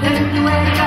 Let me wait.